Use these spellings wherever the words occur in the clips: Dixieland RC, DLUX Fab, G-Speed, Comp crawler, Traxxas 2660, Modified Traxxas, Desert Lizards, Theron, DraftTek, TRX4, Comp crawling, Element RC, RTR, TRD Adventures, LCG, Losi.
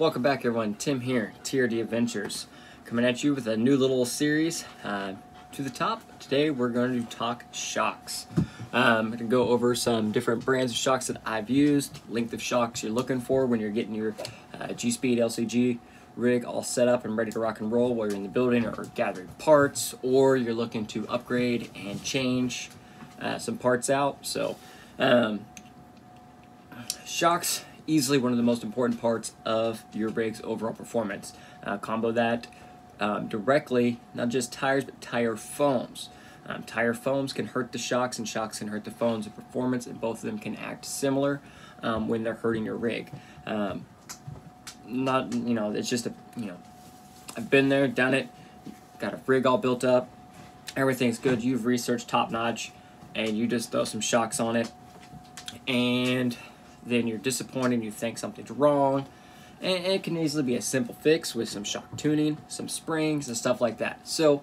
Welcome back everyone, Tim here, TRD Adventures, coming at you with a new little series to the top. Today we're going to talk shocks. I'm going to go over some different brands of shocks that I've used, length of shocks you're looking for when you're getting your G-Speed LCG rig all set up and ready to rock and roll while you're in the building or gathering parts, or you're looking to upgrade and change some parts out. So shocks, easily one of the most important parts of your rig's overall performance. Combo that directly, not just tires, but tire foams. Tire foams can hurt the shocks, and shocks can hurt the foams of performance, and both of them can act similar when they're hurting your rig. Not, you know, it's just a, you know, I've been there, done it, got a rig all built up, everything's good, you've researched top notch, and you just throw some shocks on it, and then you're disappointed, you think something's wrong, and it can easily be a simple fix with some shock tuning, some springs, and stuff like that. So,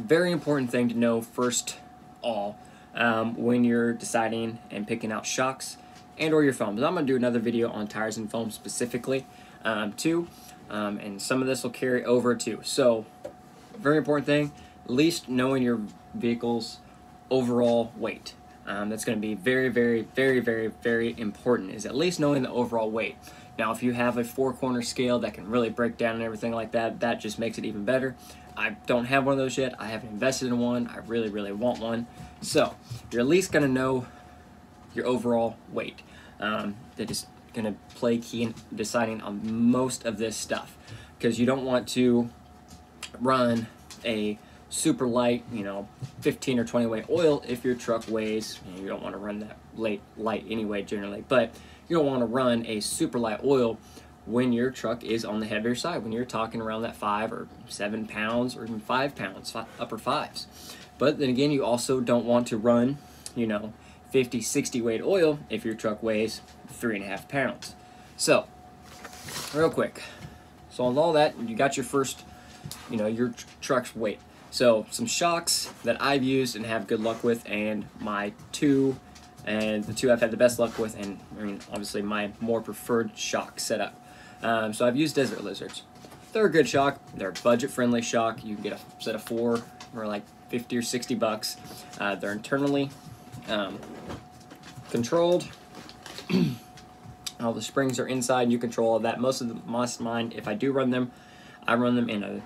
very important thing to know first all when you're deciding and picking out shocks and or your foams. I'm going to do another video on tires and foams specifically too, and some of this will carry over too. So, very important thing, at least knowing your vehicle's overall weight. That's going to be very, very, very, very, very important, is at least knowing the overall weight. Now, if you have a four-corner scale that can really break down and everything like that, that just makes it even better. I don't have one of those yet. I haven't invested in one. I really, really want one. So you're at least going to know your overall weight. That is going to play key in deciding on most of this stuff, because you don't want to run a super light, you know, 15 or 20 weight oil if your truck weighs, you don't want to run that light anyway generally, but you don't want to run a super light oil when your truck is on the heavier side, when you're talking around that 5 or 7 pounds or even 5 pounds, upper fives. But then again, you also don't want to run, you know, 50, 60 weight oil if your truck weighs 3.5 pounds. So real quick, so on all that, you got your first, you know, your truck's weight. So some shocks that I've used and have good luck with, and the two I've had the best luck with, and I mean, obviously my more preferred shock setup. So I've used Desert Lizards. They're a good shock. They're a budget-friendly shock. You can get a set of 4 for like 50 or 60 bucks. They're internally controlled. All the springs are inside, and you control all that. Most of the mine, if I do run them, I run them in a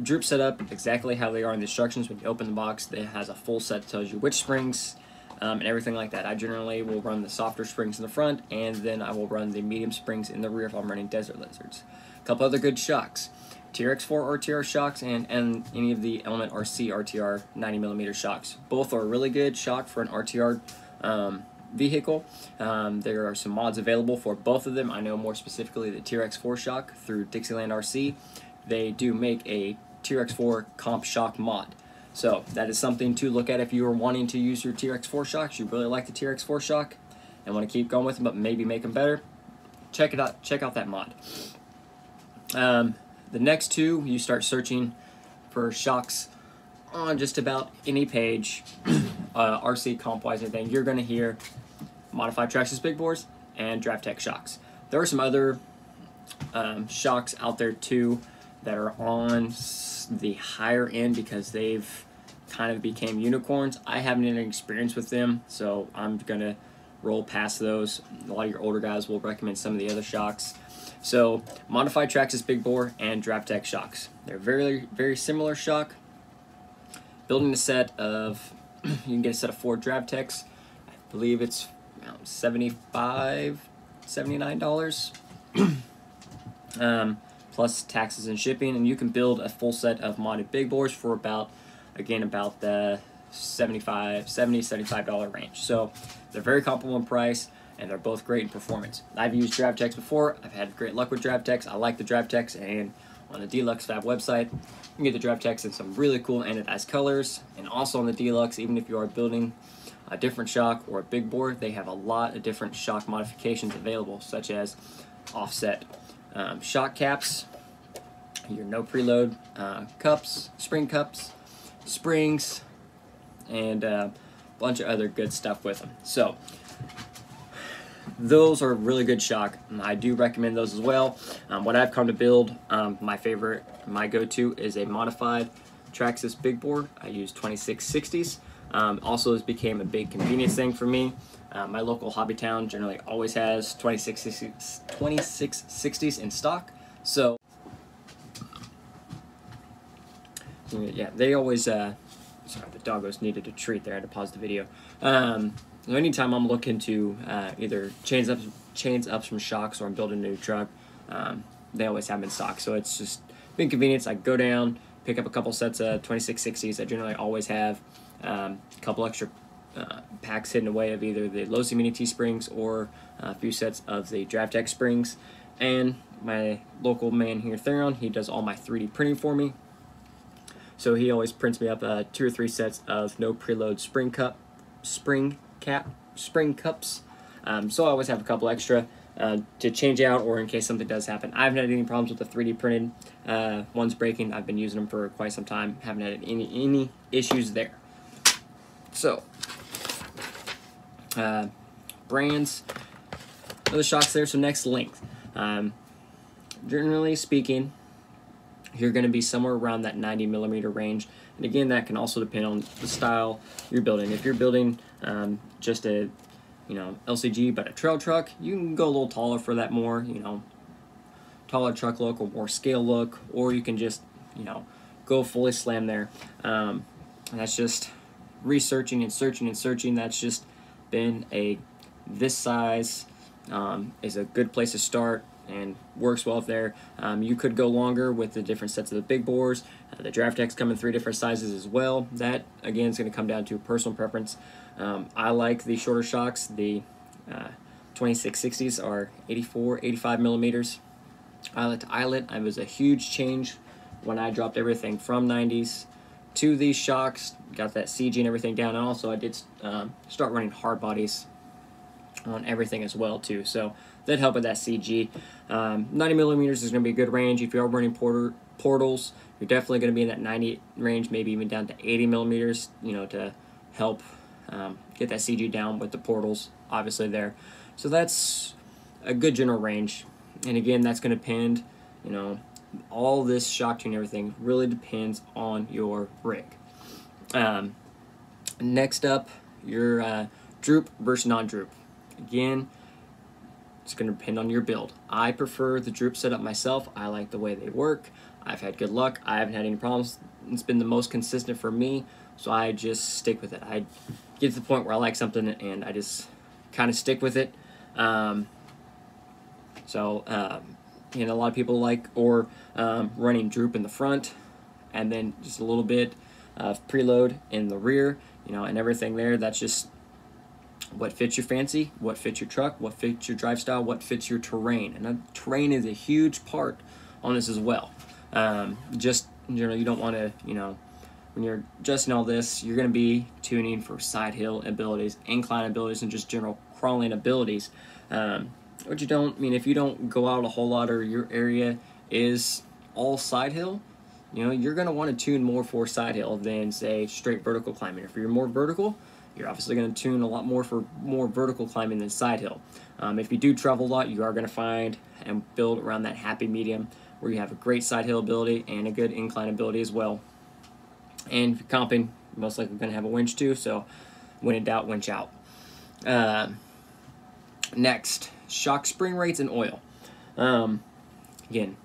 droop setup, exactly how they are in the instructions. When you open the box, it has a full set that tells you which springs and everything like that. I generally will run the softer springs in the front, and then I will run the medium springs in the rear if I'm running Desert Lizards. A couple other good shocks, TRX4 RTR shocks, and any of the Element RC RTR 90mm shocks. Both are a really good shock for an RTR vehicle. There are some mods available for both of them. I know more specifically the TRX4 shock through Dixieland RC. They do make a TRX4 comp shock mod. So that is something to look at if you are wanting to use your TRX4 shocks. You really like the TRX4 shock and want to keep going with them, but maybe make them better. Check it out. Check out that mod. The next two, you start searching for shocks on just about any page, RC, comp-wise, anything. You're going to hear Modified Traxxas big bores and DraftTek shocks. There are some other shocks out there too that are on the higher end because they've kind of became unicorns. I haven't had any experience with them, so I'm gonna roll past those. A lot of your older guys will recommend some of the other shocks. So Modified Traxxas big bore and DraftTek shocks. They're very, very similar shock. Building a set of, you can get a set of 4 DraftTeks. I believe it's around $75, $79. Plus taxes and shipping, and you can build a full set of modded big bores for about, again, about the $75 range. So they're very comparable in price, and they're both great in performance. I've used DraftTeks before. I've had great luck with DraftTeks. I like the DraftTeks, and on the Deluxe Fab website, you can get the DraftTeks in some really cool anodized colors, and also on the Deluxe, even if you are building a different shock or a big bore, they have a lot of different shock modifications available, such as offset, shock caps, your no preload cups, springs, and a bunch of other good stuff with them. So those are really good shock. I do recommend those as well. What I've come to build, my go-to is a modified Traxxas big board. I use 2660s. Also, this became a big convenience thing for me. My local hobby town generally always has 2660s in stock. So yeah, they always, sorry, the doggos needed a treat there. I had to pause the video. Anytime I'm looking to either change up some shocks or I'm building a new truck, they always have them in stock. So it's just been convenience. I go down, pick up a couple sets of 2660s. I generally always have a couple extra packs hidden away of either the Losi mini T springs or a few sets of the DraftTek springs. And my local man here, Theron, he does all my 3D printing for me. So he always prints me up 2 or 3 sets of no preload spring cups. So I always have a couple extra to change out, or in case something does happen. I haven't had any problems with the 3D printed ones breaking. I've been using them for quite some time. Haven't had any issues there. So brands of the shocks there. So next, length. Generally speaking, you're going to be somewhere around that 90mm range, and again, that can also depend on the style you're building. If you're building just a, you know, LCG but a trail truck, you can go a little taller for that more, you know, taller truck look or more scale look, or you can just, you know, go fully slam there. And that's just researching and searching and searching. That's just been a this size is a good place to start and works well there. You could go longer with the different sets of the big bores. The DraftTek's come in 3 different sizes as well. That again is going to come down to personal preference. I like the shorter shocks. The 2660s are 85 millimeters eyelet to eyelet. It was a huge change when I dropped everything from 90s to these shocks, got that CG and everything down, and also I did start running hard bodies on everything as well too, so that helped with that CG. 90 millimeters is going to be a good range. If you are running portals, you're definitely going to be in that 90 range, maybe even down to 80 millimeters, you know, to help get that CG down with the portals, obviously there. So that's a good general range, and again, that's going to depend, you know, all this shock tune, everything really depends on your rig. Next up, your droop versus non-droop. Again, it's going to depend on your build. I prefer the droop setup myself. I like the way they work. I've had good luck. I haven't had any problems. It's been the most consistent for me, so I just stick with it. I get to the point where I like something and I just kind of stick with it. You know, a lot of people like running droop in the front and then just a little bit of preload in the rear, you know, and everything there. That's just what fits your fancy, what fits your truck, what fits your drive style, what fits your terrain. And terrain is a huge part on this as well. Just, you know, you don't want to, you know, when you're adjusting all this, you're going to be tuning for side hill abilities, incline abilities, and just general crawling abilities. What you don't, I mean, if you don't go out a whole lot or your area is all side hill, you know, you're going to want to tune more for side hill than, say, straight vertical climbing. If you're more vertical, you're obviously going to tune a lot more for more vertical climbing than side hill. If you do travel a lot, you are going to find and build around that happy medium where you have a great side hill ability and a good incline ability as well. And if you're comping, you're most likely going to have a winch too, so when in doubt, winch out. Next, shock spring rates and oil. Again,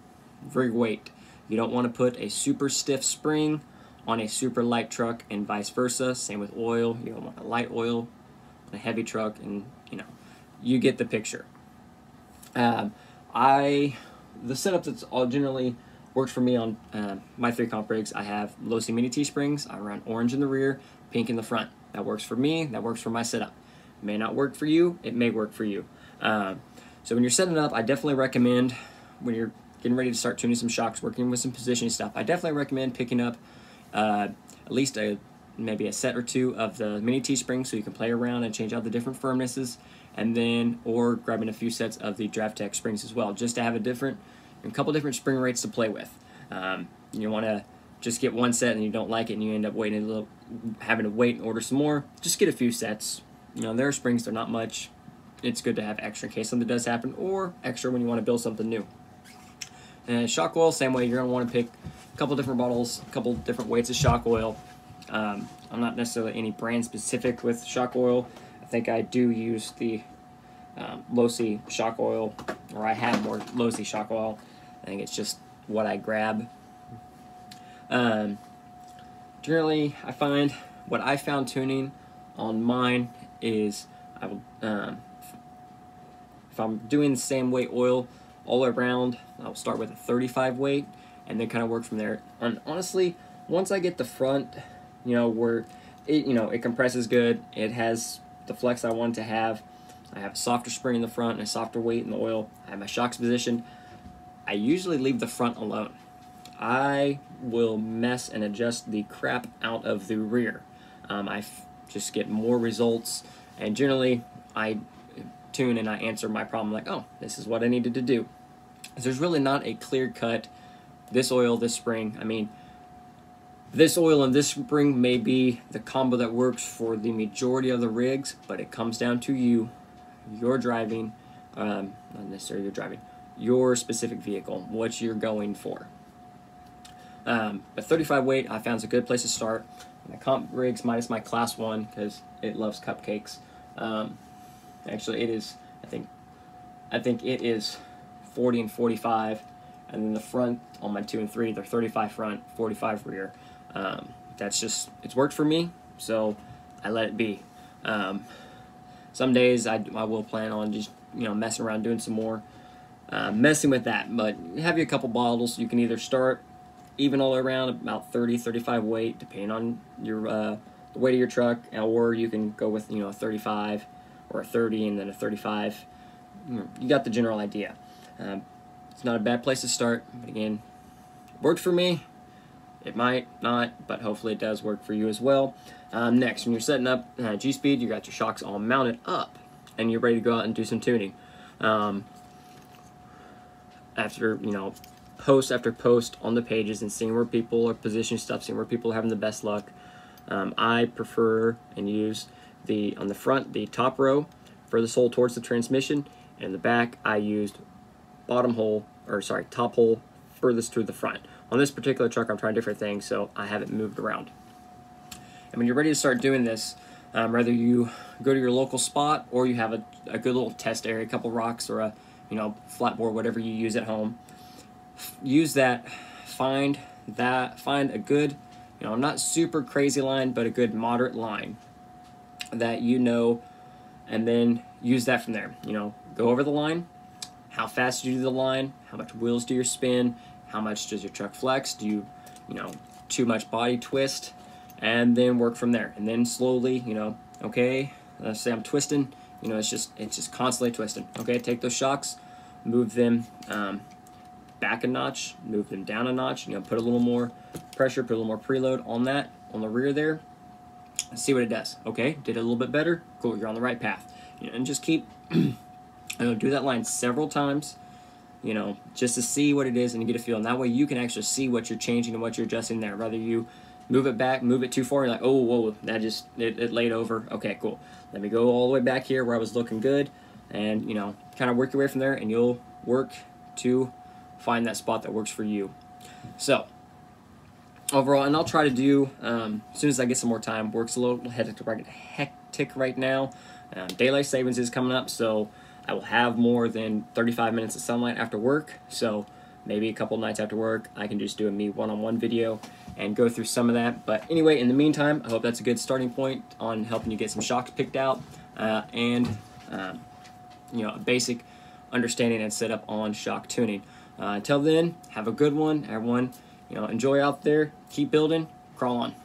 rig weight. You don't want to put a super stiff spring on a super light truck and vice versa. Same with oil. You don't want a light oil on a heavy truck, and you know, you get the picture. The setup that's all generally works for me on my 3 comp rigs, I have Losi mini T springs. I run orange in the rear, pink in the front. That works for me. That works for my setup. It may not work for you. It may work for you. So when you're setting up, I definitely recommend, when you're getting ready to start tuning some shocks, working with some positioning stuff, I definitely recommend picking up at least maybe a set or 2 of the mini T-springs, so you can play around and change out the different firmnesses, and then or grabbing a few sets of the DraftTek springs as well, just to have a couple different spring rates to play with. You want to just get one set and you don't like it and you end up waiting a little, having to wait and order some more. Just get a few sets. You know, there are springs, they're not much. it's good to have extra in case something does happen, or extra when you want to build something new. And shock oil, same way, you're going to want to pick a couple different bottles, a couple different weights of shock oil. I'm not necessarily any brand specific with shock oil. I think I do use the Losi shock oil, or I have more Losi shock oil. I think it's just what I grab. Generally, I find what I found tuning on mine is I will, if I'm doing the same weight oil all around, I'll start with a 35 weight and then kind of work from there. And honestly, once I get the front, you know, where it, you know, it compresses good, it has the flex I want to have, I have a softer spring in the front and a softer weight in the oil, I have my shocks positioned, I usually leave the front alone. I will mess and adjust the crap out of the rear. I just get more results, and generally I tune and I answer my problem like, oh, this is what I needed to do. There's really not a clear cut, this oil, this spring. I mean, this oil and this spring may be the combo that works for the majority of the rigs, but it comes down to you, your driving, not necessarily your driving, your specific vehicle, what you're going for. But 35 weight I found is a good place to start. My comp rigs minus my class 1 because it loves cupcakes. Actually, it is, I think it is 40 and 45, and then the front on my 2 and 3, they're 35 front, 45 rear. That's just, it's worked for me, so I let it be. Some days I will plan on just, you know, messing around, doing some more messing with that, but have you a couple bottles, you can either start even all around about 30, 35 weight, depending on your the weight of your truck, or you can go with, you know, a 35 or a 30 and then a 35. You got the general idea. It's not a bad place to start, but again, it worked for me. It might not, but hopefully it does work for you as well. Next, when you're setting up G-Speed, you got your shocks all mounted up, and you're ready to go out and do some tuning. After, you know, post after post on the pages and seeing where people are positioning stuff, seeing where people are having the best luck. I prefer and use the, on the front, the top row for the sole towards the transmission, and in the back I used bottom hole, or sorry, top hole furthest to the front. On this particular truck I'm trying different things, so I haven't moved around. And when you're ready to start doing this, whether you go to your local spot or you have a good little test area, a couple rocks or a, you know, flat board, whatever you use at home, use that, find a good, you know, I'm not super crazy line, but a good moderate line that you know, and then use that from there. You know, go over the line, how fast do you do the line, how much wheels do you spin, how much does your truck flex, do you, you know, too much body twist, and then work from there. And then slowly, you know, okay, let's say I'm twisting, you know, it's just constantly twisting. Okay, take those shocks, move them back a notch, move them down a notch, you know, put a little more pressure, put a little more preload on that, on the rear there, and see what it does. Okay, did a little bit better, cool, you're on the right path. You know, and just keep, you know, do that line several times, you know, just to see what it is and get a feel, and that way you can actually see what you're changing and what you're adjusting there. Rather you move it back, move it too far, you're like, oh, whoa, that just, it laid over, okay, cool. Let me go all the way back here where I was looking good, and, you know, kind of work your way from there, and you'll work to find that spot that works for you. So overall, and I'll try to do, as soon as I get some more time, works a little hectic right now. Daylight savings is coming up, so I will have more than 35 minutes of sunlight after work, so maybe a couple nights after work I can just do a me one-on-one video and go through some of that. But anyway, in the meantime, I hope that's a good starting point on helping you get some shocks picked out, you know, a basic understanding and setup on shock tuning. Until then, have a good one, everyone. You know, enjoy out there, keep building, crawl on.